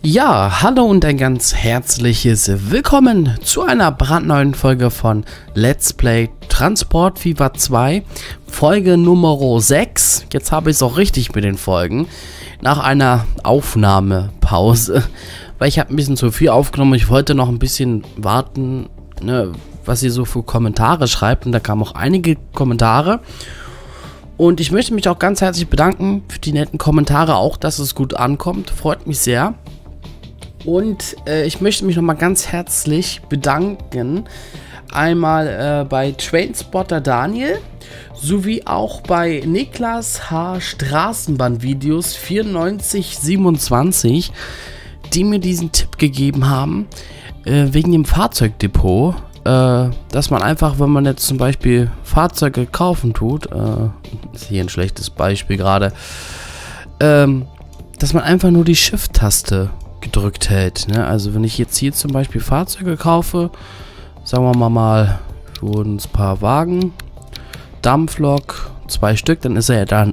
Ja, hallo und ein ganz herzliches Willkommen zu einer brandneuen Folge von Let's Play Transport Fever 2, Folge Nummer 6. Jetzt habe ich es auch richtig mit den Folgen. Nach einer Aufnahmepause, weil ich habe ein bisschen zu viel aufgenommen. Ich wollte noch ein bisschen warten, ne, was ihr so für Kommentare schreibt. Und da kamen auch einige Kommentare. Und ich möchte mich auch ganz herzlich bedanken für die netten Kommentare, auch dass es gut ankommt. Freut mich sehr. Und ich möchte mich nochmal ganz herzlich bedanken, einmal bei Trainspotter Daniel, sowie auch bei Niklas H Straßenbahnvideos 9427, die mir diesen Tipp gegeben haben, wegen dem Fahrzeugdepot, dass man einfach, wenn man jetzt zum Beispiel Fahrzeuge kaufen tut, ist hier ein schlechtes Beispiel gerade, dass man einfach nur die Shift-Taste gedrückt hält, ne? Also wenn ich jetzt hier zum Beispiel Fahrzeuge kaufe, sagen wir mal, wurden ein paar Wagen, Dampflok, 2 Stück, dann ist er ja da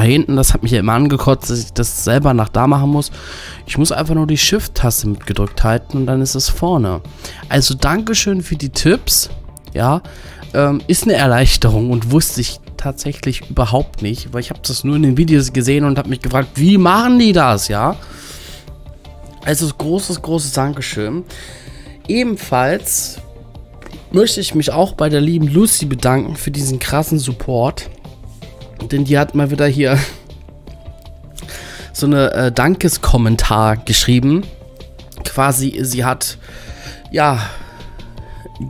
hinten, das hat mich ja immer angekotzt, dass ich das selber nach da machen muss. Ich muss einfach nur die Shift-Taste mitgedrückt halten und dann ist es vorne. Also Dankeschön für die Tipps, ja, ist eine Erleichterung und wusste ich tatsächlich überhaupt nicht, weil ich habe das nur in den Videos gesehen und habe mich gefragt, wie machen die das, ja? Also großes Dankeschön. Ebenfalls möchte ich mich auch bei der lieben Lucy bedanken für diesen krassen Support. Denn die hat mal wieder hier so eine Dankeskommentar geschrieben. Quasi, sie hat, ja,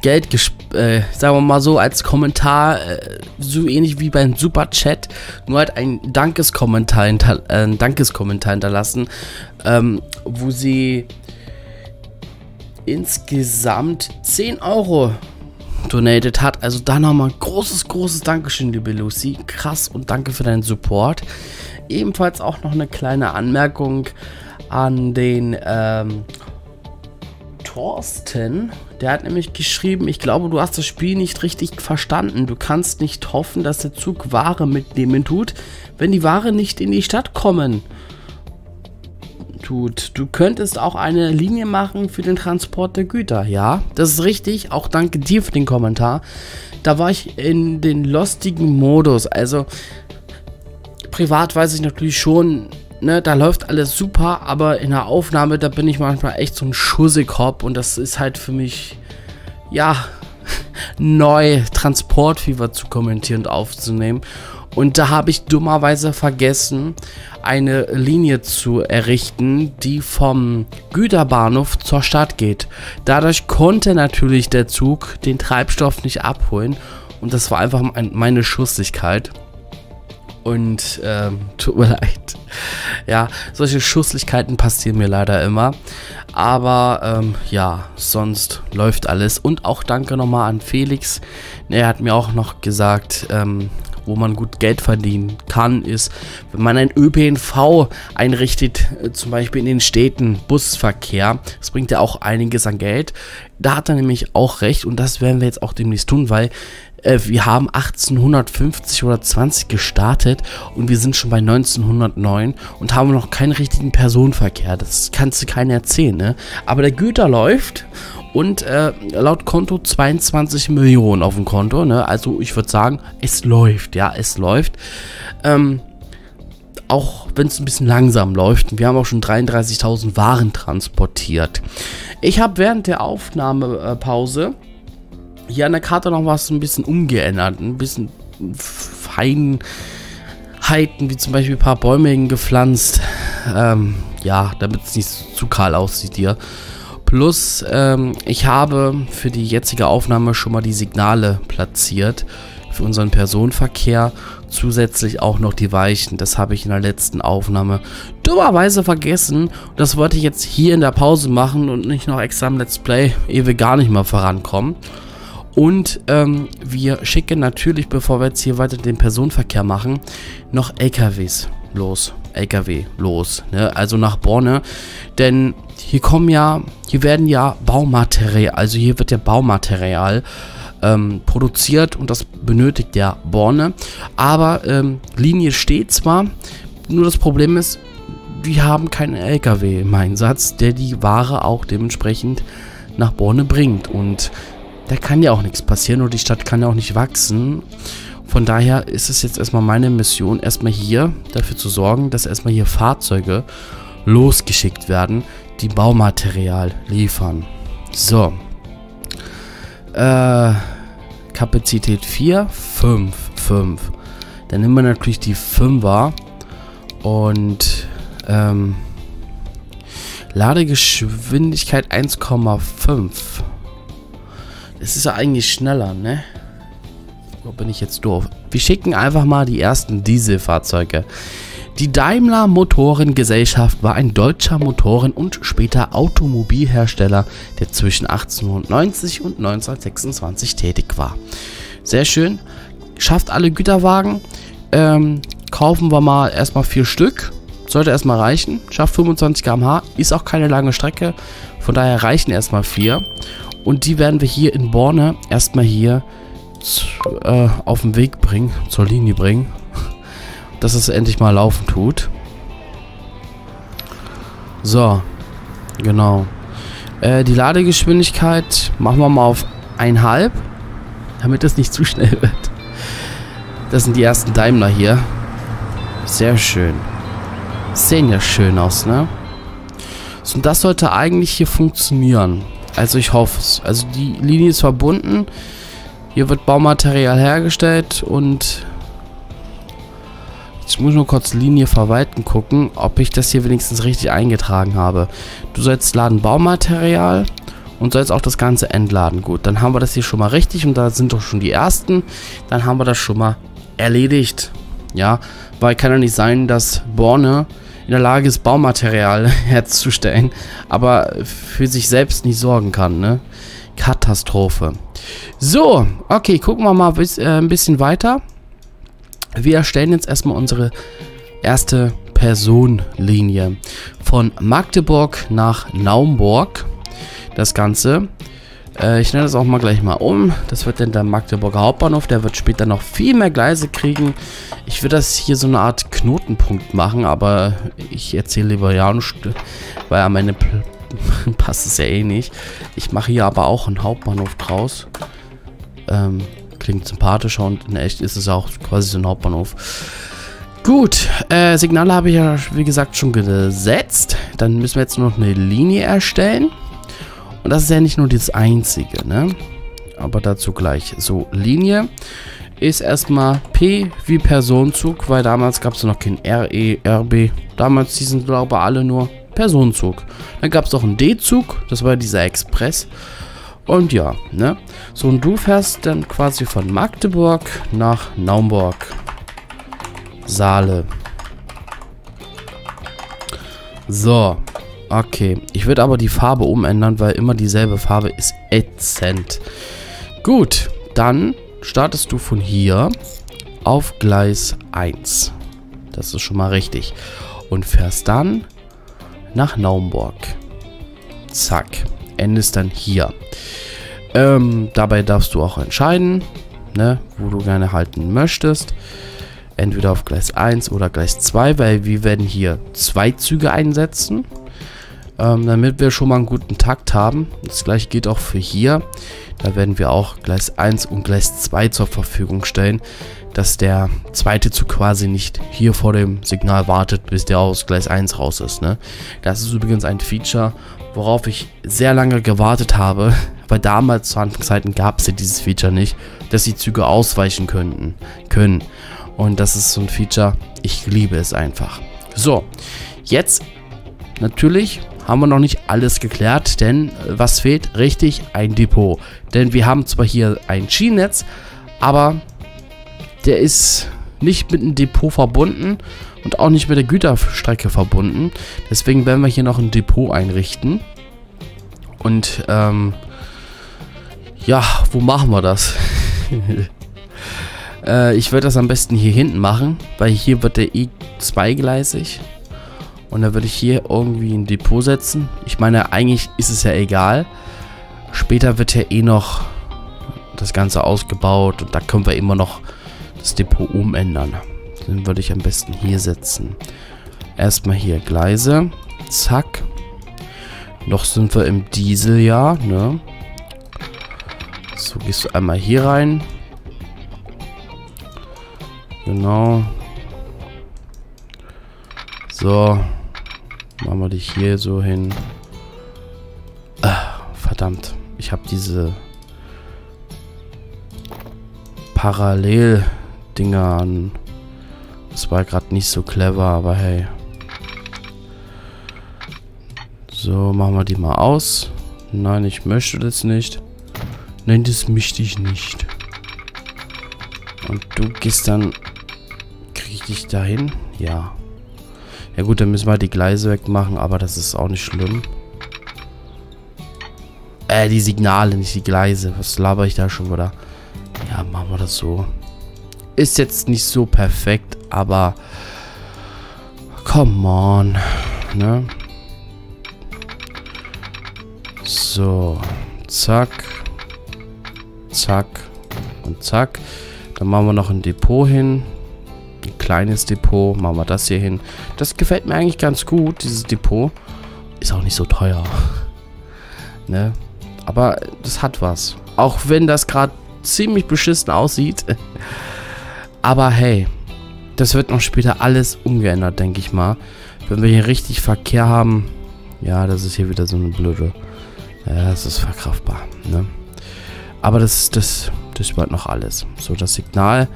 Geld, sagen wir mal so, als Kommentar, so ähnlich wie beim Superchat, nur halt ein Dankeskommentar hinterlassen, wo sie insgesamt 10 Euro donated hat. Also da nochmal großes Dankeschön, liebe Lucy. Krass und danke für deinen Support. Ebenfalls auch noch eine kleine Anmerkung an den Thorsten, der hat nämlich geschrieben, ich glaube, du hast das Spiel nicht richtig verstanden. Du kannst nicht hoffen, dass der Zug Ware mitnehmen tut, wenn die Ware nicht in die Stadt kommen tut. Du könntest auch eine Linie machen für den Transport der Güter. Ja, das ist richtig. Auch danke dir für den Kommentar. Da war ich in den lostigen Modus. Also, privat weiß ich natürlich schon, ne, da läuft alles super, aber in der Aufnahme, da bin ich manchmal echt so ein Schussekopf und das ist halt für mich, ja, neu, Transport Fever zu kommentieren und aufzunehmen. Und da habe ich dummerweise vergessen, eine Linie zu errichten, die vom Güterbahnhof zur Stadt geht. Dadurch konnte natürlich der Zug den Treibstoff nicht abholen und das war einfach meine Schussigkeit. Und tut mir leid. Ja, solche Schusslichkeiten passieren mir leider immer. Aber ja, sonst läuft alles. Und auch danke nochmal an Felix. Er hat mir auch noch gesagt, wo man gut Geld verdienen kann, ist, wenn man ein ÖPNV einrichtet, zum Beispiel in den Städten, Busverkehr. Das bringt ja auch einiges an Geld. Da hat er nämlich auch recht und das werden wir jetzt auch demnächst tun, weil wir haben 1850 oder 20 gestartet und wir sind schon bei 1909 und haben noch keinen richtigen Personenverkehr. Das kannst du keiner erzählen, ne? Aber der Güter läuft und laut Konto 22 Millionen auf dem Konto, ne? Also ich würde sagen, es läuft, ja, es läuft. Auch wenn es ein bisschen langsam läuft. Wir haben auch schon 33.000 Waren transportiert. Ich habe während der Aufnahmepause hier an der Karte noch was ein bisschen umgeändert, ein bisschen Feinheiten, wie zum Beispiel ein paar Bäume hingepflanzt, ja, damit es nicht zu kahl aussieht hier. Plus, ich habe für die jetzige Aufnahme schon mal die Signale platziert für unseren Personenverkehr, zusätzlich auch noch die Weichen. Das habe ich in der letzten Aufnahme dummerweise vergessen. Das wollte ich jetzt hier in der Pause machen und nicht noch extra im Let's Play, ehe wir gar nicht mal vorankommen. Und wir schicken natürlich, bevor wir jetzt hier weiter den Personenverkehr machen, noch LKWs los. LKW los, ne? Also nach Borne. Denn hier kommen ja, hier werden ja Baumaterial, also hier wird ja Baumaterial produziert und das benötigt ja Borne. Aber Linie steht zwar, nur das Problem ist, die haben keinen LKW im Einsatz, der die Ware auch dementsprechend nach Borne bringt. Und da kann ja auch nichts passieren und die Stadt kann ja auch nicht wachsen. Von daher ist es jetzt erstmal meine Mission, erstmal hier dafür zu sorgen, dass erstmal hier Fahrzeuge losgeschickt werden, die Baumaterial liefern. So. Kapazität 4, 5, 5. Dann nehmen wir natürlich die 5er und Ladegeschwindigkeit 1,5. Das ist ja eigentlich schneller, ne? Wo bin ich jetzt doof? Wir schicken einfach mal die ersten Dieselfahrzeuge. Die Daimler Motoren-Gesellschaft war ein deutscher Motoren- und später Automobilhersteller, der zwischen 1890 und 1926 tätig war. Sehr schön. Schafft alle Güterwagen. Kaufen wir mal erstmal 4 Stück. Sollte erstmal reichen. Schafft 25 km/h. Ist auch keine lange Strecke. Von daher reichen erstmal 4. Und die werden wir hier in Borne erstmal hier auf den Weg bringen. Zur Linie bringen. Dass es endlich mal laufen tut. So. Genau. Die Ladegeschwindigkeit machen wir mal auf 1,5. Damit es nicht zu schnell wird. Das sind die ersten Daimler hier. Sehr schön. Sehen ja schön aus, ne? So, und das sollte eigentlich hier funktionieren. Also ich hoffe es. Also die Linie ist verbunden. Hier wird Baumaterial hergestellt und... Ich muss nur kurz Linie verwalten gucken, ob ich das hier wenigstens richtig eingetragen habe. Du sollst laden Baumaterial und sollst auch das Ganze entladen. Gut, dann haben wir das hier schon mal richtig und da sind doch schon die ersten. Dann haben wir das schon mal erledigt. Ja, weil kann ja nicht sein, dass Borne in der Lage ist, Baumaterial herzustellen, aber für sich selbst nicht sorgen kann, ne? Katastrophe. So, okay, gucken wir mal ein bisschen weiter. Wir erstellen jetzt erstmal unsere erste Personenlinie von Magdeburg nach Naumburg. Das Ganze. Ich nenne das auch mal gleich mal um. Das wird dann der Magdeburger Hauptbahnhof. Der wird später noch viel mehr Gleise kriegen. Ich will das hier so eine Art Knotenpunkt machen, aber ich erzähle lieber ja nicht, weil am Ende passt es ja eh nicht. Ich mache hier aber auch einen Hauptbahnhof draus. Klingt sympathischer und in echt ist es auch quasi so ein Hauptbahnhof. Gut, Signale habe ich ja wie gesagt schon gesetzt. Dann müssen wir jetzt noch eine Linie erstellen. Und das ist ja nicht nur das einzige, ne? Aber dazu gleich. So, Linie ist erstmal P wie Personenzug, weil damals gab es noch kein RE, RB. Damals hießen glaube ich alle nur Personenzug. Dann gab es noch einen D-Zug, das war dieser Express. Und ja, ne? So, und du fährst dann quasi von Magdeburg nach Naumburg. Saale. So. Okay. Ich würde aber die Farbe umändern, weil immer dieselbe Farbe ist ätzend. Gut. Dann startest du von hier auf Gleis 1. Das ist schon mal richtig. Und fährst dann nach Naumburg. Zack. Endest dann hier. Dabei darfst du auch entscheiden, ne, wo du gerne halten möchtest. Entweder auf Gleis 1 oder Gleis 2, weil wir werden hier 2 Züge einsetzen. Damit wir schon mal einen guten Takt haben. Das gleiche gilt auch für hier. Da werden wir auch Gleis 1 und Gleis 2 zur Verfügung stellen, dass der zweite Zug quasi nicht hier vor dem Signal wartet, bis der aus Gleis 1 raus ist, ne? Das ist übrigens ein Feature, worauf ich sehr lange gewartet habe, weil damals zu Anfangszeiten gab es ja dieses Feature nicht, dass die Züge ausweichen können. Und das ist so ein Feature, ich liebe es einfach. So, jetzt natürlich haben wir noch nicht alles geklärt, denn was fehlt? Richtig, ein Depot. Denn wir haben zwar hier ein Schienennetz, aber der ist nicht mit einem Depot verbunden und auch nicht mit der Güterstrecke verbunden. Deswegen werden wir hier noch ein Depot einrichten. Und ja, wo machen wir das? Ich würde das am besten hier hinten machen, weil hier wird der E zweigleisig. Und dann würde ich hier irgendwie ein Depot setzen. Ich meine, eigentlich ist es ja egal. Später wird ja eh noch das Ganze ausgebaut und da können wir immer noch das Depot umändern. Den würde ich am besten hier setzen. Erstmal hier Gleise. Zack. Noch sind wir im Dieseljahr, ne? So, gehst du einmal hier rein. Genau. So. Machen wir dich hier so hin. Ach, verdammt. Ich habe diese Parallel-Dinger an. Das war gerade nicht so clever, aber hey. So, machen wir die mal aus. Nein, ich möchte das nicht. Nein, das möchte ich nicht. Und du gehst dann... Kriege ich dich dahin? Ja. Ja gut, dann müssen wir die Gleise wegmachen, aber das ist auch nicht schlimm. Die Signale, nicht die Gleise. Was laber ich da schon wieder? Ja, machen wir das so. Ist jetzt nicht so perfekt, aber... Come on. Ne? So. Zack. Zack. Und zack. Dann machen wir noch ein Depot hin. Ein kleines Depot. Machen wir das hier hin. Das gefällt mir eigentlich ganz gut, dieses Depot. Ist auch nicht so teuer. Ne? Aber das hat was. Auch wenn das gerade ziemlich beschissen aussieht... Aber hey, das wird noch später alles umgeändert, denke ich mal. Wenn wir hier richtig Verkehr haben... Ja, das ist hier wieder so eine blöde... Ja, das ist verkraftbar, ne? Aber das wird noch alles. So, das Signal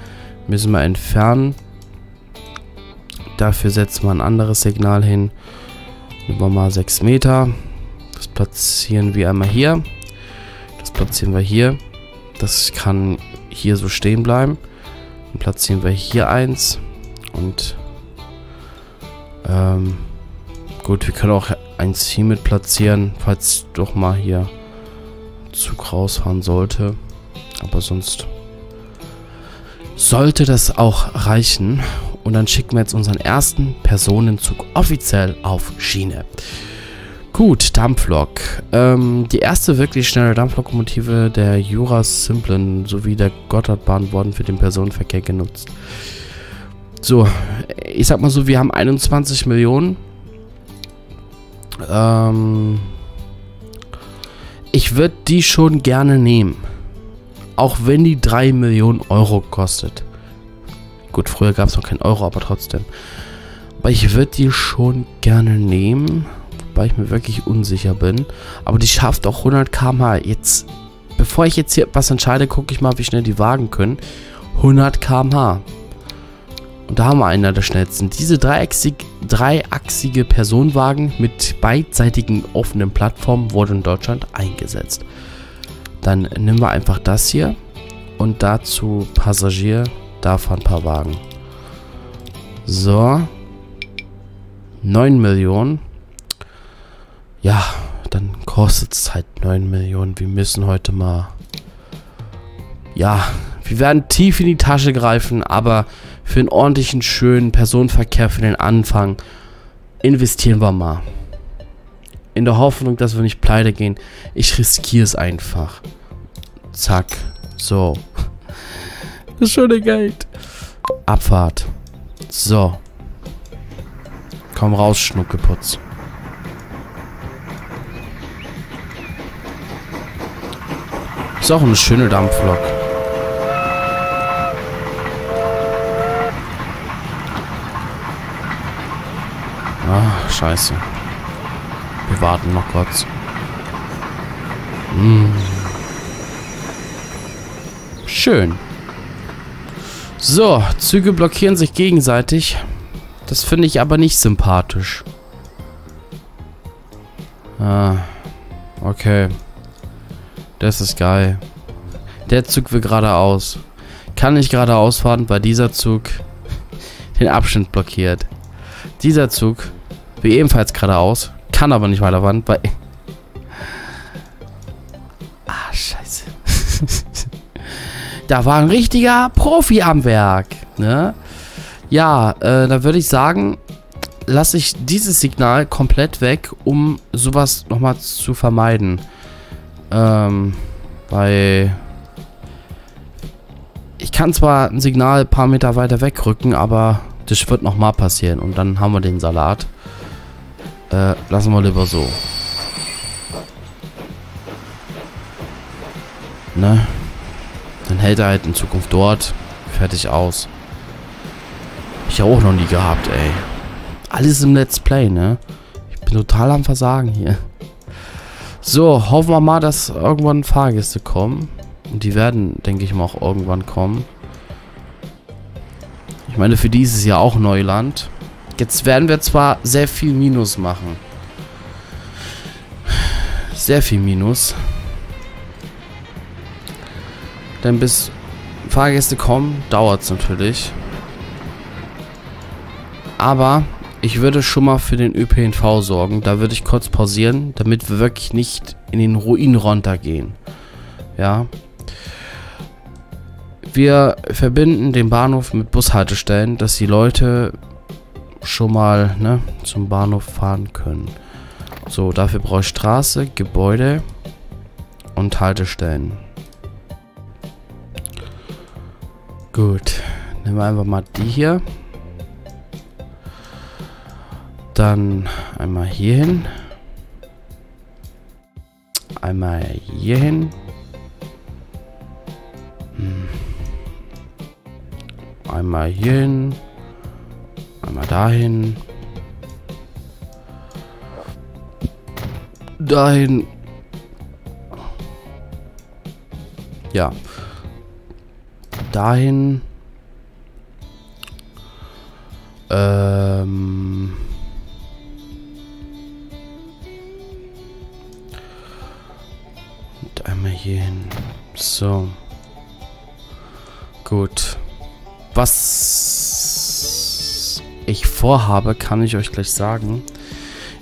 müssen wir entfernen. Dafür setzen wir ein anderes Signal hin. Nehmen wir mal 6 Meter. Das platzieren wir einmal hier. Das platzieren wir hier. Das kann hier so stehen bleiben. Dann platzieren wir hier eins. Und gut, wir können auch eins hier mit platzieren, falls doch mal hier Zug rausfahren sollte. Aber sonst sollte das auch reichen. Und dann schicken wir jetzt unseren ersten Personenzug offiziell auf Schiene. Gut, Dampflok. Die erste wirklich schnelle Dampflokomotive der Jura Simplen sowie der Gotthardbahn wurden für den Personenverkehr genutzt. So, ich sag mal so, wir haben 21 Millionen. Ich würde die schon gerne nehmen. Auch wenn die 3 Millionen Euro kostet. Gut, früher gab es noch keinen Euro, aber trotzdem. Aber ich würde die schon gerne nehmen. Weil ich mir wirklich unsicher bin. Aber die schafft auch 100 km/h. Jetzt, bevor ich jetzt hier was entscheide, gucke ich mal, wie schnell die Wagen können. 100 km/h. Und da haben wir einer der schnellsten. Diese dreiachsige Personenwagen mit beidseitigen offenen Plattformen wurde in Deutschland eingesetzt. Dann nehmen wir einfach das hier. Und dazu Passagier. Davon ein paar Wagen. So. 9 Millionen. Ja, dann kostet es halt 9 Millionen. Wir müssen heute mal... Ja, wir werden tief in die Tasche greifen, aber für einen ordentlichen, schönen Personenverkehr für den Anfang investieren wir mal. In der Hoffnung, dass wir nicht pleite gehen. Ich riskiere es einfach. Zack. So. Das schöne Geld. Abfahrt. So. Komm raus, Schnuckeputz. Ist auch eine schöne Dampflok. Ach, scheiße. Wir warten noch kurz. Schön. So, Züge blockieren sich gegenseitig. Das finde ich aber nicht sympathisch. Ah, okay. Das ist geil. Der Zug will geradeaus. Kann nicht geradeaus fahren, weil dieser Zug den Abschnitt blockiert. Dieser Zug will ebenfalls geradeaus. Kann aber nicht weiter fahren, weil... Ah, scheiße. Da war ein richtiger Profi am Werk. Ne? Ja, da würde ich sagen, lasse ich dieses Signal komplett weg, um sowas nochmal zu vermeiden. Weil ich kann zwar ein Signal ein paar Meter weiter wegrücken, aber Das wird nochmal passieren. Und dann haben wir den Salat. Lassen wir lieber so. Ne? Dann hält er halt in Zukunft dort. Fertig aus. Hab ich auch noch nie gehabt, ey. Alles im Let's Play, ne? Ich bin total am Versagen hier. So, hoffen wir mal, dass irgendwann Fahrgäste kommen. Und die werden, denke ich mal, auch irgendwann kommen. Ich meine, für die ist es ja auch Neuland. Jetzt werden wir zwar sehr viel Minus machen. Sehr viel Minus. Denn bis Fahrgäste kommen, dauert es natürlich. Aber ich würde schon mal für den ÖPNV sorgen. Da würde ich kurz pausieren, damit wir wirklich nicht in den Ruin runtergehen. Ja. Wir verbinden den Bahnhof mit Bushaltestellen, dass die Leute schon mal, ne, zum Bahnhof fahren können. So, dafür brauche ich Straße, Gebäude und Haltestellen. Gut, nehmen wir einfach mal die hier. Dann einmal hier hin. Einmal hier hin. Einmal hier hin. Einmal dahin. Dahin. Ja. Dahin. Einmal hier hin. So. Gut. Was ich vorhabe, kann ich euch gleich sagen.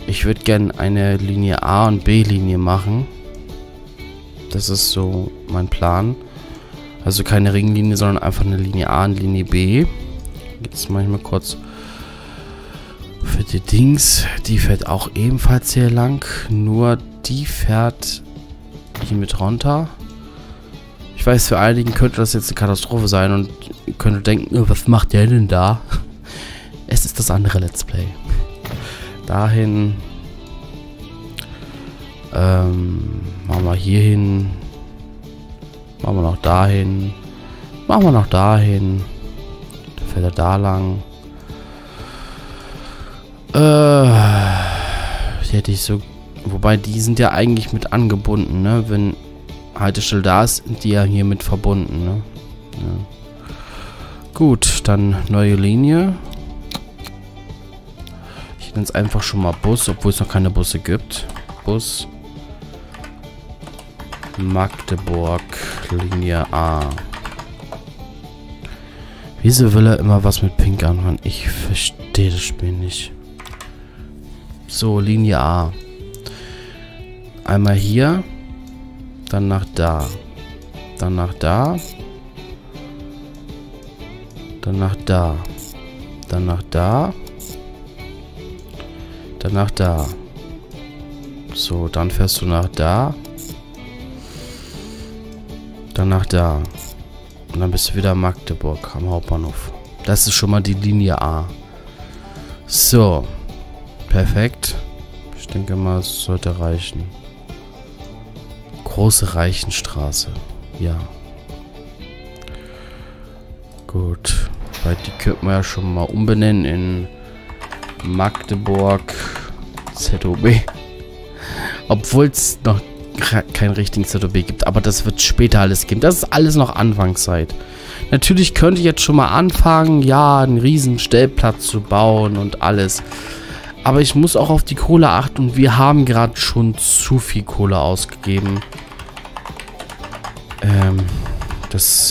Ich würde gerne eine Linie A und B Linie machen. Das ist so mein Plan. Also keine Ringlinie, sondern einfach eine Linie A und Linie B. Jetzt mache ich mal kurz für die Dings. Die fährt auch ebenfalls hier lang. Nur die fährt hier mit runter. Ich weiß, für einigen könnte das jetzt eine Katastrophe sein und könnte denken, was macht der denn da? Es ist das andere Let's Play. Dahin. Machen wir hier hin. Machen wir noch dahin. Machen wir noch dahin. Dann fährt er da lang. Hätte ich so. Wobei, die sind ja eigentlich mit angebunden, ne? Wenn Haltestelle da ist, sind die ja hier mit verbunden, ne? Ja. Gut, dann neue Linie. Ich nenne es einfach schon mal Bus, obwohl es noch keine Busse gibt. Bus. Magdeburg, Linie A. Wieso will er immer was mit Pink anfangen? Ich verstehe das Spiel nicht. So, Linie A. Einmal hier, dann nach da, dann nach da, dann nach da, dann nach da, dann nach da. So, dann fährst du nach da, dann nach da. Und dann bist du wieder in Magdeburg am Hauptbahnhof. Das ist schon mal die Linie A. So, perfekt. Ich denke mal, es sollte reichen. Große Reichenstraße. Ja. Gut. Weil die könnten wir ja schon mal umbenennen in Magdeburg ZOB. Obwohl es noch keinen richtigen ZOB gibt. Aber das wird später alles geben. Das ist alles noch Anfangszeit. Natürlich könnte ich jetzt schon mal anfangen, ja, einen riesen Stellplatz zu bauen und alles. Aber ich muss auch auf die Kohle achten und wir haben gerade schon zu viel Kohle ausgegeben.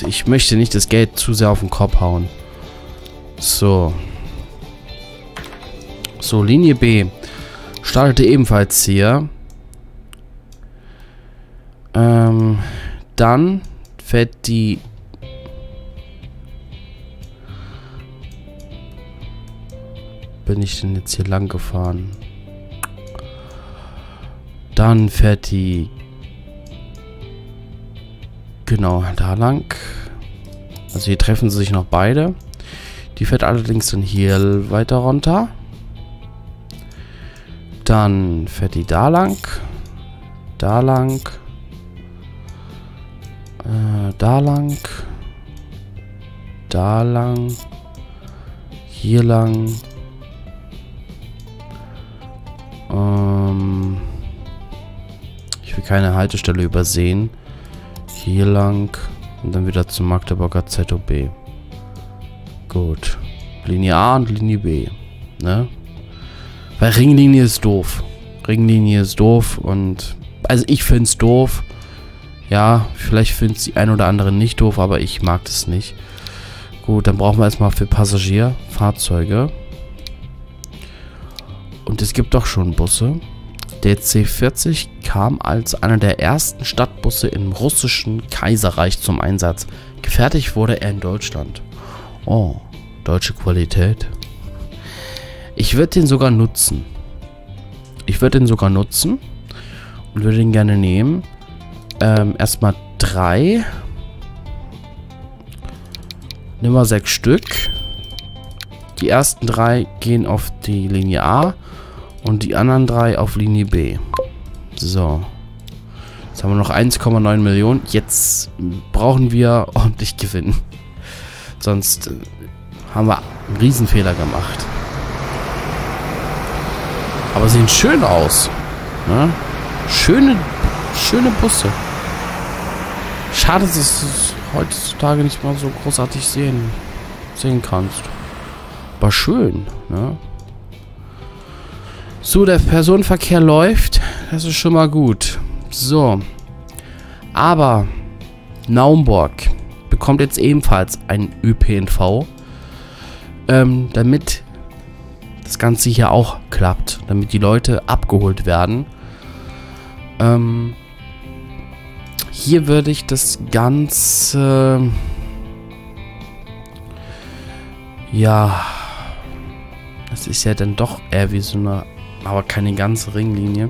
Ich möchte nicht das Geld zu sehr auf den Kopf hauen. So. So, Linie B. Startete ebenfalls hier. Dann fährt die... Bin ich denn jetzt hier lang gefahren? Dann fährt die genau da lang. Also hier treffen sie sich noch beide. Die fährt allerdings den Hill weiter runter. Dann fährt die da lang. Da lang. Da lang. Da lang. Hier lang. Ich will keine Haltestelle übersehen. Hier lang. Und dann wieder zum Magdeburger ZOB. Gut. Linie A und Linie B. Ne? Weil Ringlinie ist doof. Ringlinie ist doof und... Also ich finde es doof. Ja, vielleicht findet es die ein oder andere nicht doof, aber ich mag das nicht. Gut, dann brauchen wir erstmal für Passagierfahrzeuge. Und es gibt doch schon Busse. Der C40 kam als einer der ersten Stadtbusse im russischen Kaiserreich zum Einsatz. Gefertigt wurde er in Deutschland. Oh, deutsche Qualität. Ich würde den sogar nutzen. Ich würde den sogar nutzen und würde den gerne nehmen. Erstmal 3. Nimm mal 6 Stück. Die ersten 3 gehen auf die Linie A und die anderen 3 auf Linie B. So. Jetzt haben wir noch 1,9 Millionen. Jetzt brauchen wir ordentlich Gewinn. Sonst haben wir einen Riesenfehler gemacht. Aber sehen schön aus. Ne? Schöne Busse. Schade, dass du es heutzutage nicht mal so großartig sehen kannst. War schön, ne? So, der Personenverkehr läuft. Das ist schon mal gut. So. Aber Naumburg bekommt jetzt ebenfalls einen ÖPNV. Damit das Ganze hier auch klappt. Damit die Leute abgeholt werden. Hier würde ich das Ganze... Ja... Das ist ja dann doch eher wie so eine... Aber keine ganze Ringlinie.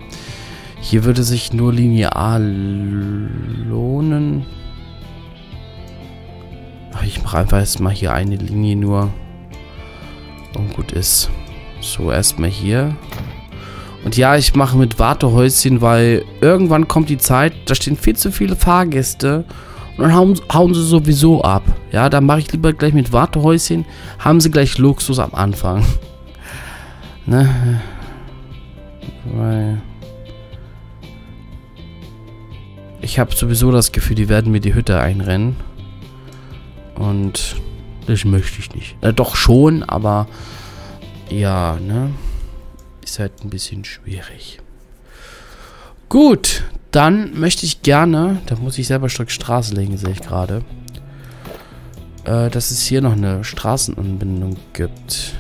Hier würde sich nur Linie A lohnen. Ach, ich mache einfach erstmal hier eine Linie nur. Und gut ist. So, erstmal hier. Und ja, ich mache mit Wartehäuschen, weil irgendwann kommt die Zeit, da stehen viel zu viele Fahrgäste und dann hauen sie sowieso ab. Ja, dann mache ich lieber gleich mit Wartehäuschen, haben sie gleich Luxus am Anfang. Ne? Weil ich habe sowieso das Gefühl, die werden mir die Hütte einrennen. Und das möchte ich nicht. Doch schon, aber ja, ne? Ist halt ein bisschen schwierig. Gut, dann möchte ich gerne, da muss ich selber Stück Straße legen, sehe ich gerade, dass es hier noch eine Straßenanbindung gibt.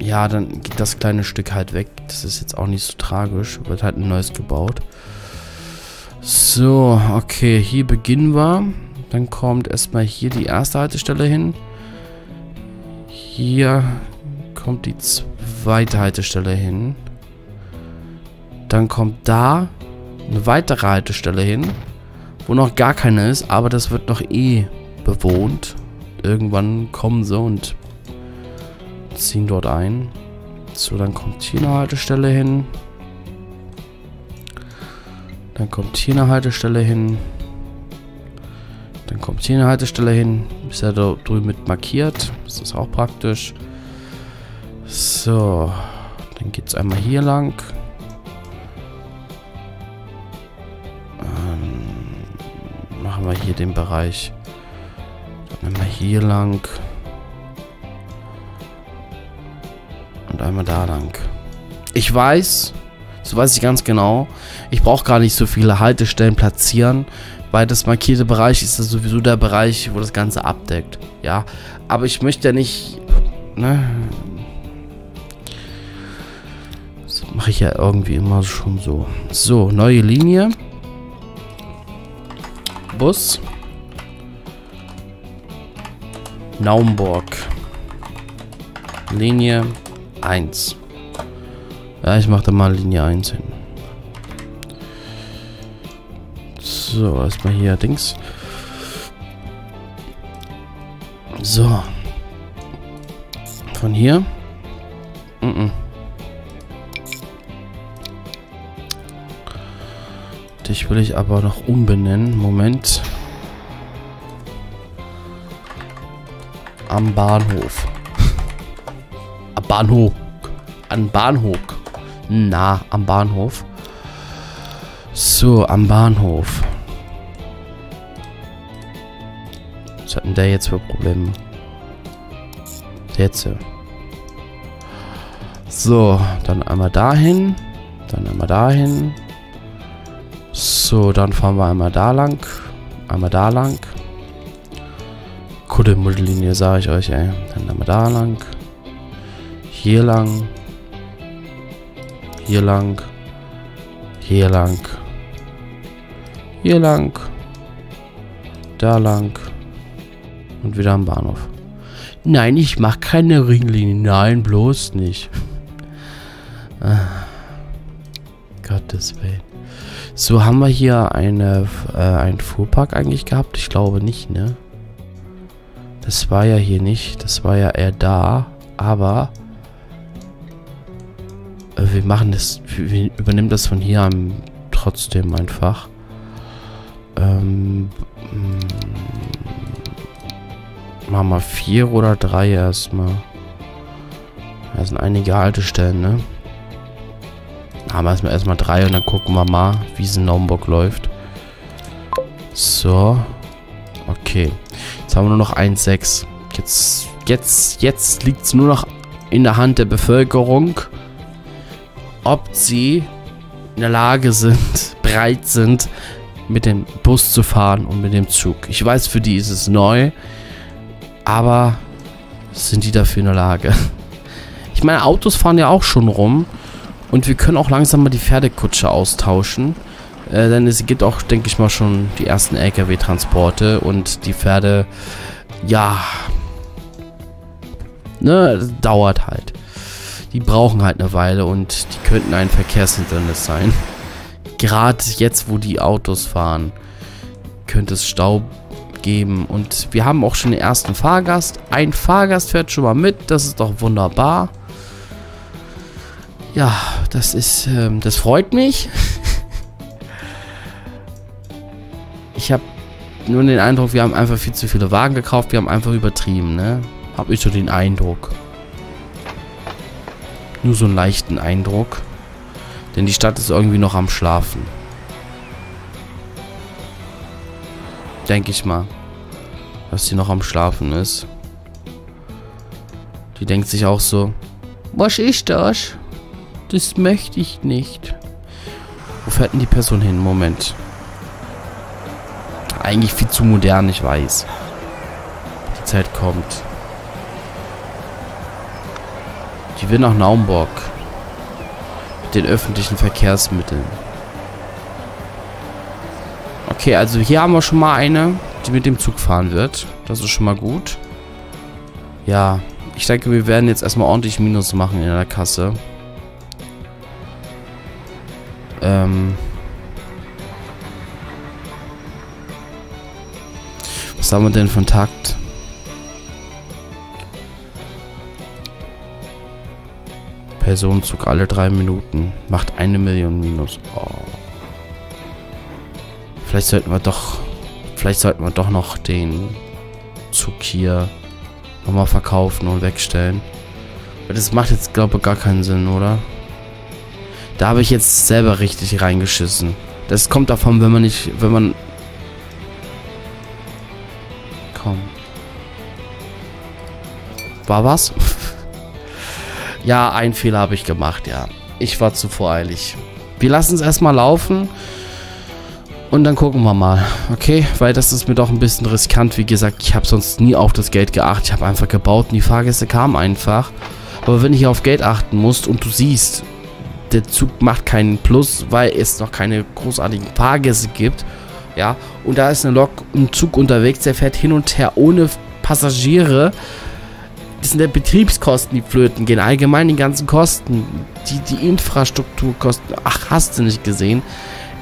Ja, dann geht das kleine Stück halt weg. Das ist jetzt auch nicht so tragisch. Wird halt ein neues gebaut. So, okay, hier beginnen wir. Dann kommt erstmal hier die erste Haltestelle hin. Hier kommt die zweite Haltestelle hin. Dann kommt da eine weitere Haltestelle hin, wo noch gar keine ist, aber das wird noch eh bewohnt. Irgendwann kommen sie und ziehen dort ein. So, dann kommt hier eine Haltestelle hin. Dann kommt hier eine Haltestelle hin. Dann kommt hier eine Haltestelle hin. Ist ja da drüben mit markiert. Das ist auch praktisch. So. Dann geht es einmal hier lang. Machen wir hier den Bereich. Dann einmal hier lang. Und einmal da lang. Ich weiß, so weiß ich ganz genau, ich brauche gar nicht so viele Haltestellen platzieren. Weil das markierte Bereich ist das sowieso der Bereich, wo das Ganze abdeckt. Ja, aber ich möchte ja nicht... Ne? Das mache ich ja irgendwie immer schon so. So, neue Linie. Bus. Naumburg. Linie 1. Ja, ich mache da mal Linie 1 hin. So, erstmal hier Dings. So. Von hier. Dich will ich aber noch umbenennen. Moment. Am Bahnhof. Am Bahnhof. Am Bahnhof. Na, am Bahnhof. So, am Bahnhof. Was hat denn der jetzt für Probleme? Jetzt. So, dann einmal dahin. Dann einmal dahin. So, dann fahren wir einmal da lang. Einmal da lang. Kuddelmuddellinie, sage ich euch, ey. Dann einmal da lang. Hier lang. Hier lang. Hier lang. Hier lang. Da lang. Und wieder am Bahnhof. Nein, ich mache keine Ringlinie. Nein, bloß nicht. Gottes Willen. So, haben wir hier einen Fuhrpark eigentlich gehabt? Ich glaube nicht, ne? Das war ja hier nicht. Das war ja eher da. Aber wir machen das. Wir übernehmen das von hier an trotzdem einfach. Machen wir 4 oder 3 erstmal. Da sind einige Haltestellen, ne? Machen wir erstmal 3 und dann gucken wir mal, wie es in Naumburg läuft. So. Okay. Jetzt haben wir nur noch 1,6. Jetzt liegt es nur noch in der Hand der Bevölkerung, ob sie in der Lage sind, bereit sind, mit dem Bus zu fahren und mit dem Zug. Ich weiß, für die ist es neu. Aber sind die dafür in der Lage? Ich meine, Autos fahren ja auch schon rum. Und wir können auch langsam mal die Pferdekutsche austauschen. Denn es gibt auch, denke ich mal, schon die ersten LKW-Transporte. Und die Pferde, ja, ne, dauert halt. Die brauchen halt eine Weile und die könnten ein Verkehrshindernis sein. Gerade jetzt, wo die Autos fahren, könnte es Stau geben. Und wir haben auch schon den ersten Fahrgast. Ein Fahrgast fährt schon mal mit. Das ist doch wunderbar. Ja, das ist, das freut mich. Ich habe nur den Eindruck, wir haben einfach viel zu viele Wagen gekauft. Wir haben einfach übertrieben, ne? Habe ich so den Eindruck. Nur so einen leichten Eindruck. Denn die Stadt ist irgendwie noch am Schlafen. Denke ich mal, dass sie noch am Schlafen ist. Die denkt sich auch so, was ist das? Das möchte ich nicht. Wo fährt denn die Person hin? Moment. Eigentlich viel zu modern, ich weiß. Die Zeit kommt. Die will nach Naumburg. Mit den öffentlichen Verkehrsmitteln. Okay, also hier haben wir schon mal eine, die mit dem Zug fahren wird. Das ist schon mal gut. Ja, ich denke, wir werden jetzt erstmal ordentlich Minus machen in der Kasse. Was haben wir denn von Takt? Personenzug alle 3 Minuten. Macht 1 Million Minus. Oh. Vielleicht sollten wir doch noch den Zug hier nochmal verkaufen und wegstellen. Weil das macht jetzt, glaube ich, gar keinen Sinn, oder? Da habe ich jetzt selber richtig reingeschissen. Das kommt davon, wenn man nicht, wenn man... Komm. War was? Ja, einen Fehler habe ich gemacht, ja. Ich war zu voreilig. Wir lassen es erstmal laufen. Und dann gucken wir mal, okay? Weil das ist mir doch ein bisschen riskant. Wie gesagt, ich habe sonst nie auf das Geld geachtet. Ich habe einfach gebaut und die Fahrgäste kamen einfach. Aber wenn ich auf Geld achten muss und du siehst, der Zug macht keinen Plus, weil es noch keine großartigen Fahrgäste gibt, ja? Und da ist eine Lok, ein Zug unterwegs, der fährt hin und her ohne Passagiere. Das sind ja Betriebskosten, die flöten gehen. Allgemein die ganzen Kosten, die Infrastrukturkosten. Ach, hast du nicht gesehen?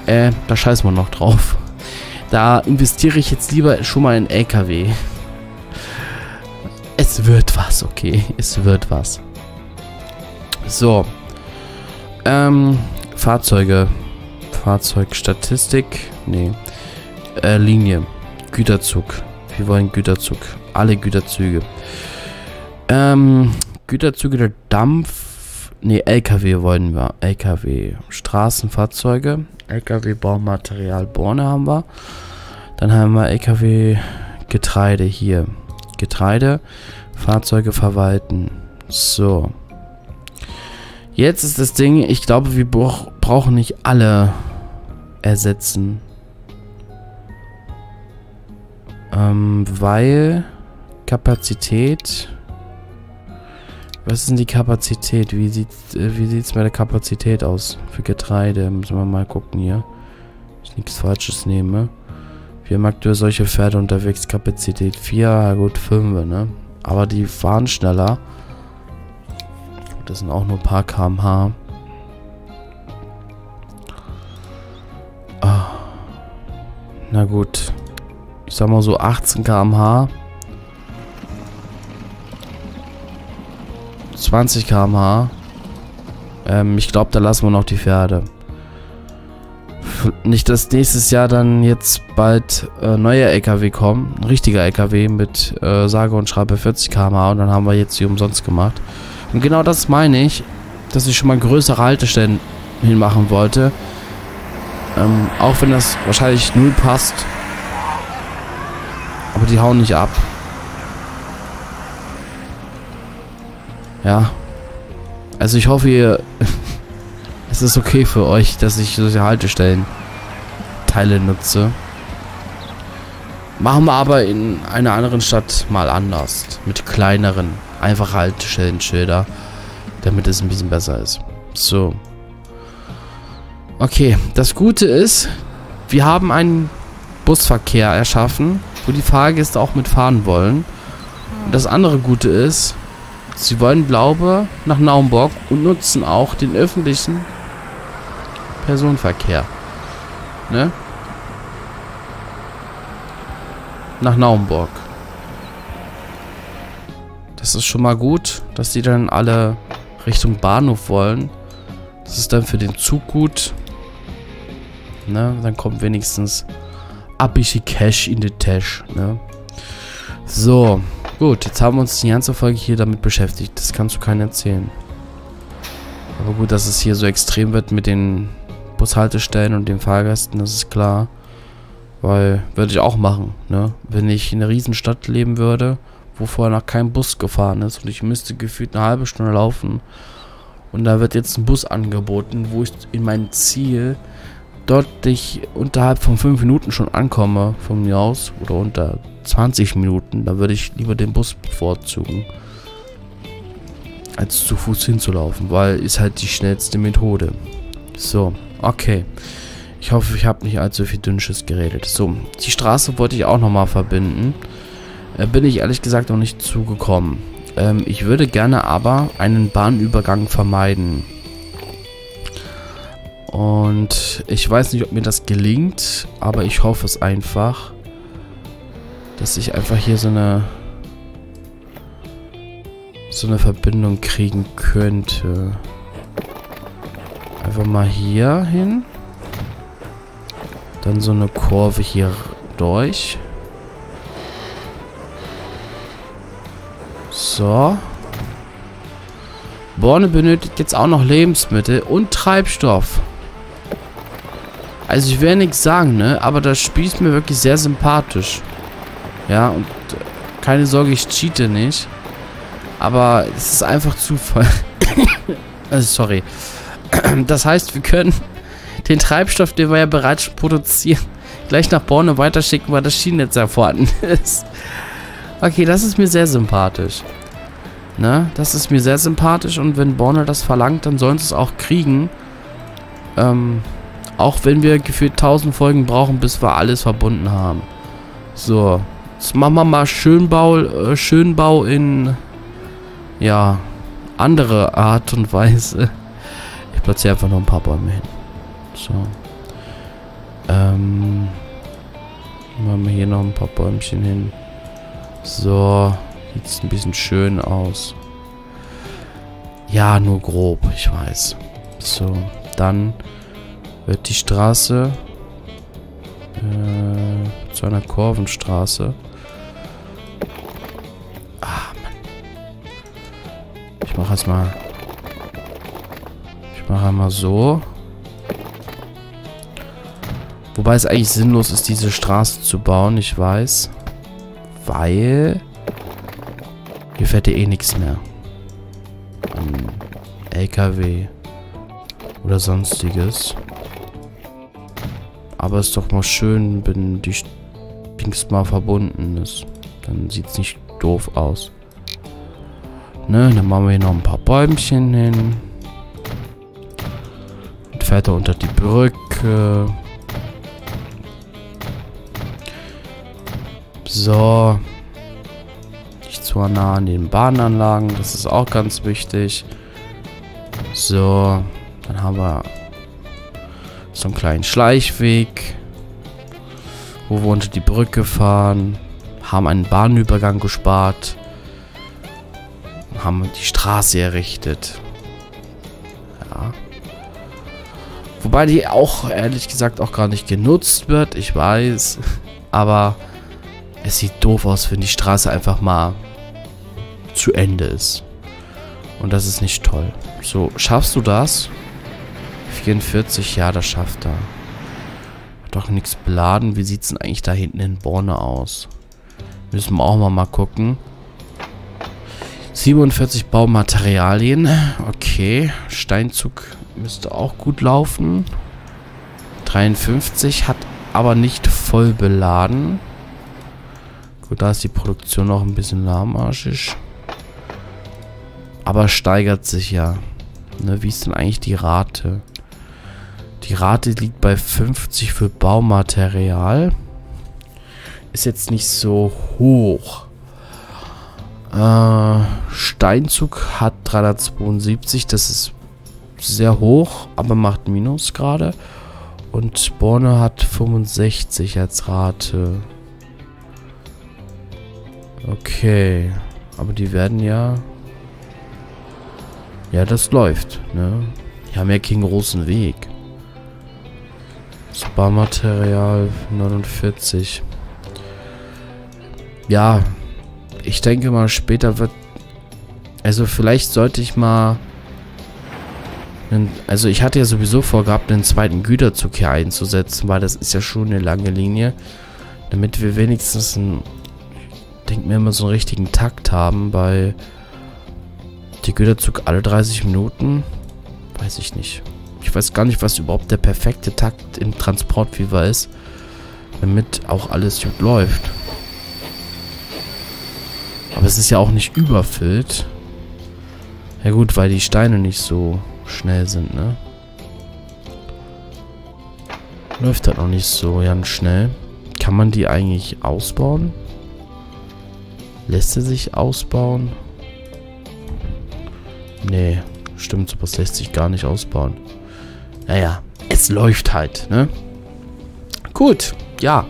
Da scheißen wir noch drauf. Da investiere ich jetzt lieber schon mal in LKW. Es wird was, okay. Es wird was. So. Fahrzeuge. Fahrzeugstatistik. Nee. Linie. Güterzug. Wir wollen Güterzug. Alle Güterzüge. Güterzüge der Dampf... Ne, LKW wollen wir. LKW. Straßenfahrzeuge. LKW Baumaterial Borne haben wir. Dann haben wir LKW Getreide hier. Getreide. Fahrzeuge verwalten. So. Jetzt ist das Ding, ich glaube, wir brauchen nicht alle ersetzen. Weil Kapazität... Was ist denn die Kapazität? Wie sieht's mit der Kapazität aus? Für Getreide müssen wir mal gucken hier. Ich nichts Falsches nehme. Wir haben aktuell solche Pferde unterwegs. Kapazität 4, gut 5, ne? Aber die fahren schneller. Das sind auch nur ein paar km/h. Ah. Na gut. Ich sag mal so 18 km/h. 20 km/h. Ich glaube, da lassen wir noch die Pferde. Nicht, dass nächstes Jahr dann jetzt bald neue LKW kommen. Ein richtiger LKW mit sage und schreibe 40 km/h. Und dann haben wir jetzt die umsonst gemacht. Und genau das meine ich, dass ich schon mal größere Haltestellen hinmachen wollte. Auch wenn das wahrscheinlich null passt. Aber die hauen nicht ab. Ja. Also ich hoffe, es ist okay für euch, dass ich solche Haltestellen Teile nutze. Machen wir aber in einer anderen Stadt mal anders. Mit kleineren, einfachen Haltestellenschilder. Damit es ein bisschen besser ist. So. Okay, das Gute ist, wir haben einen Busverkehr erschaffen, wo die Fahrgäste auch mitfahren wollen. Und das andere Gute ist, sie wollen, glaube ich, nach Naumburg und nutzen auch den öffentlichen Personenverkehr. Ne? Nach Naumburg. Das ist schon mal gut, dass die dann alle Richtung Bahnhof wollen. Das ist dann für den Zug gut. Ne? Dann kommt wenigstens ein bisschen Cash in die Tasche. Ne? So. Gut, jetzt haben wir uns die ganze Folge hier damit beschäftigt. Das kannst du keinem erzählen. Aber gut, dass es hier so extrem wird mit den Bushaltestellen und den Fahrgästen, das ist klar. Weil, würde ich auch machen, ne? Wenn ich in einer Riesenstadt leben würde, wo vorher noch kein Bus gefahren ist und ich müsste gefühlt eine halbe Stunde laufen und da wird jetzt ein Bus angeboten, wo ich in mein Ziel deutlich unterhalb von 5 Minuten schon ankomme von mir aus oder unter 20 Minuten, da würde ich lieber den Bus bevorzugen, als zu Fuß hinzulaufen, weil ist halt die schnellste Methode. So, okay. Ich hoffe, ich habe nicht allzu viel Dünnschiss geredet. So, die Straße wollte ich auch nochmal verbinden. Bin ich ehrlich gesagt noch nicht zugekommen. Ich würde gerne aber einen Bahnübergang vermeiden. Und ich weiß nicht, ob mir das gelingt, aber ich hoffe es einfach, dass ich einfach hier so eine Verbindung kriegen könnte. Einfach mal hier hin. Dann so eine Kurve hier durch. So. Borne benötigt jetzt auch noch Lebensmittel und Treibstoff. Also ich will ja nichts sagen, ne? Aber das Spiel ist mir wirklich sehr sympathisch. Ja, und keine Sorge, ich cheate nicht. Aber es ist einfach Zufall. Also, sorry. Das heißt, wir können den Treibstoff, den wir ja bereits produzieren, gleich nach Borne weiterschicken, weil das Schienennetz ja vorhanden ist. Okay, das ist mir sehr sympathisch. Ne? Das ist mir sehr sympathisch und wenn Borne das verlangt, dann sollen sie es auch kriegen. Auch wenn wir gefühlt 1000 Folgen brauchen, bis wir alles verbunden haben. So. Jetzt machen wir mal Schönbau in... Ja. Andere Art und Weise. Ich platziere einfach noch ein paar Bäume hin. So. Machen wir hier noch ein paar Bäumchen hin. So, sieht ein bisschen schön aus. Ja, nur grob, ich weiß. So, dann wird die Straße zu einer Kurvenstraße. Ah, Mann. Ich mache es mal. Ich mache einmal so. Wobei es eigentlich sinnlos ist, diese Straße zu bauen, ich weiß. Weil hier fährt ja eh nichts mehr. An LKW oder sonstiges. Aber es ist doch mal schön, wenn die Dings mal verbunden ist. Dann sieht es nicht doof aus. Ne, dann machen wir hier noch ein paar Bäumchen hin. Und fährt er unter die Brücke. So. Nicht zu nah an den Bahnanlagen. Das ist auch ganz wichtig. So. Dann haben wir so einen kleinen Schleichweg, wo wir unter die Brücke fahren. Haben einen Bahnübergang gespart. Haben die Straße errichtet. Ja. Wobei die auch, ehrlich gesagt, auch gar nicht genutzt wird. Ich weiß. Aber es sieht doof aus, wenn die Straße einfach mal zu Ende ist. Und das ist nicht toll. So, schaffst du das? 44, ja, das schafft er. Hat doch nichts beladen. Wie sieht es denn eigentlich da hinten in Borne aus? Müssen wir auch mal gucken. 47 Baumaterialien. Okay, Steinzug müsste auch gut laufen. 53 hat aber nicht voll beladen. Da ist die Produktion auch ein bisschen lahmarschig. Aber steigert sich ja. Ne, wie ist denn eigentlich die Rate? Die Rate liegt bei 50 für Baumaterial. Ist jetzt nicht so hoch. Steinzug hat 372. Das ist sehr hoch, aber macht Minus gerade. Und Borne hat 65 als Rate. Okay, aber die werden ja... Ja, das läuft, ne? Die haben ja keinen großen Weg. Das Baumaterial 49. Ja, ich denke mal, später wird... Also vielleicht sollte ich mal... Also ich hatte ja sowieso vorgehabt, einen zweiten Güterzug hier einzusetzen, weil das ist ja schon eine lange Linie. Damit wir wenigstens ein... denkt mir immer so einen richtigen Takt haben, weil der Güterzug alle 30 Minuten, weiß ich nicht. Ich weiß gar nicht, was überhaupt der perfekte Takt im Transport Fever ist, damit auch alles gut läuft. Aber es ist ja auch nicht überfüllt. Ja gut, weil die Steine nicht so schnell sind, ne? Läuft halt noch nicht so ganz schnell. Kann man die eigentlich ausbauen? Lässt er sich ausbauen? Nee, stimmt, sowas lässt sich gar nicht ausbauen. Naja, es läuft halt, ne? Gut, ja.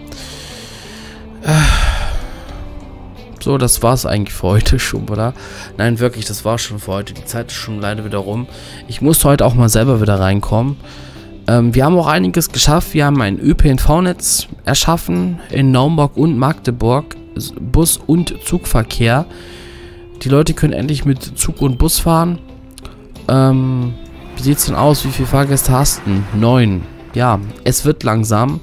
So, das war's eigentlich für heute schon, oder? Nein, wirklich, das war's schon für heute. Die Zeit ist schon leider wieder rum. Ich musste heute auch mal selber wieder reinkommen. Wir haben auch einiges geschafft. Wir haben ein ÖPNV-Netz erschaffen in Naumburg und Magdeburg. Bus- und Zugverkehr. Die Leute können endlich mit Zug und Bus fahren. Wie sieht es denn aus? Wie viele Fahrgäste hast du? 9. Ja, es wird langsam.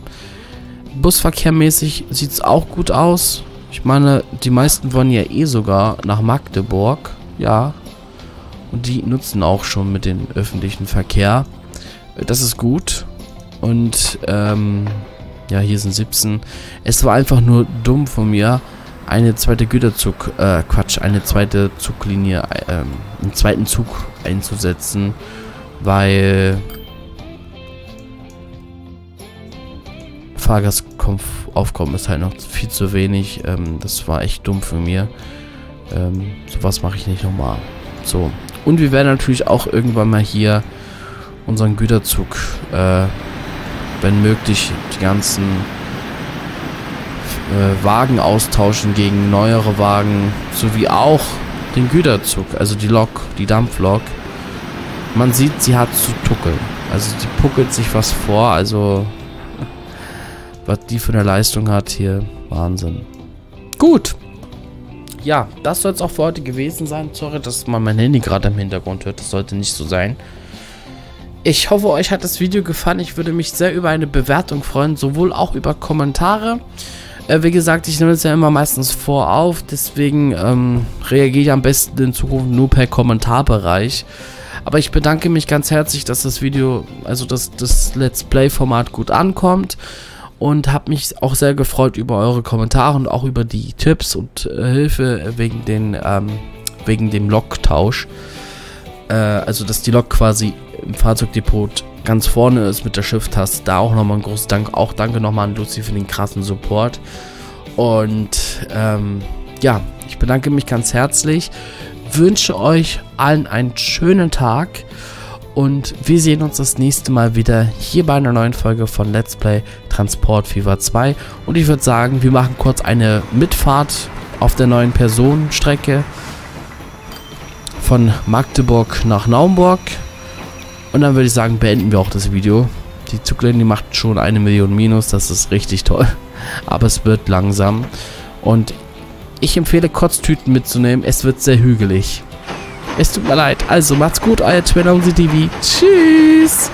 Busverkehrmäßig sieht es auch gut aus. Ich meine, die meisten wollen ja eh sogar nach Magdeburg. Ja. Und die nutzen auch schon mit den öffentlichen Verkehr. Das ist gut. Und, ja, hier sind 17. Es war einfach nur dumm von mir, eine zweite Güterzug, eine zweite Zuglinie, einen zweiten Zug einzusetzen, weil Fahrgastaufkommen ist halt noch viel zu wenig. Das war echt dumm von mir. Sowas mache ich nicht nochmal. So. Und wir werden natürlich auch irgendwann mal hier unseren Güterzug, wenn möglich, die ganzen Wagen austauschen gegen neuere Wagen, sowie auch den Güterzug, also die Lok, die Dampflok. Man sieht, sie hat zu tuckeln. Also die puckelt sich was vor, also was die für eine Leistung hat hier, Wahnsinn. Gut. Ja, das soll es auch für heute gewesen sein. Sorry, dass man mein Handy gerade im Hintergrund hört. Das sollte nicht so sein. Ich hoffe, euch hat das Video gefallen. Ich würde mich sehr über eine Bewertung freuen, sowohl auch über Kommentare. Wie gesagt, ich nehme es ja immer meistens vor auf, deswegen reagiere ich am besten in Zukunft nur per Kommentarbereich. Aber ich bedanke mich ganz herzlich, dass das Video, also dass das Let's Play-Format gut ankommt. Und habe mich auch sehr gefreut über eure Kommentare und auch über die Tipps und Hilfe wegen dem Loktausch. Also, dass die Lok quasi im Fahrzeugdepot ganz vorne ist mit der Shift-Taste. Da auch nochmal ein großes Dank. Auch danke nochmal an Lucy für den krassen Support. Und ja, ich bedanke mich ganz herzlich. Wünsche euch allen einen schönen Tag. Und wir sehen uns das nächste Mal wieder hier bei einer neuen Folge von Let's Play Transport Fever 2. Und ich würde sagen, wir machen kurz eine Mitfahrt auf der neuen Personenstrecke von Magdeburg nach Naumburg. Und dann würde ich sagen, beenden wir auch das Video. Die Zugländin macht schon 1 Million Minus, das ist richtig toll. Aber es wird langsam. Und ich empfehle, Kotztüten mitzunehmen, es wird sehr hügelig. Es tut mir leid. Also macht's gut, euer TrainOmsiTV. Tschüss.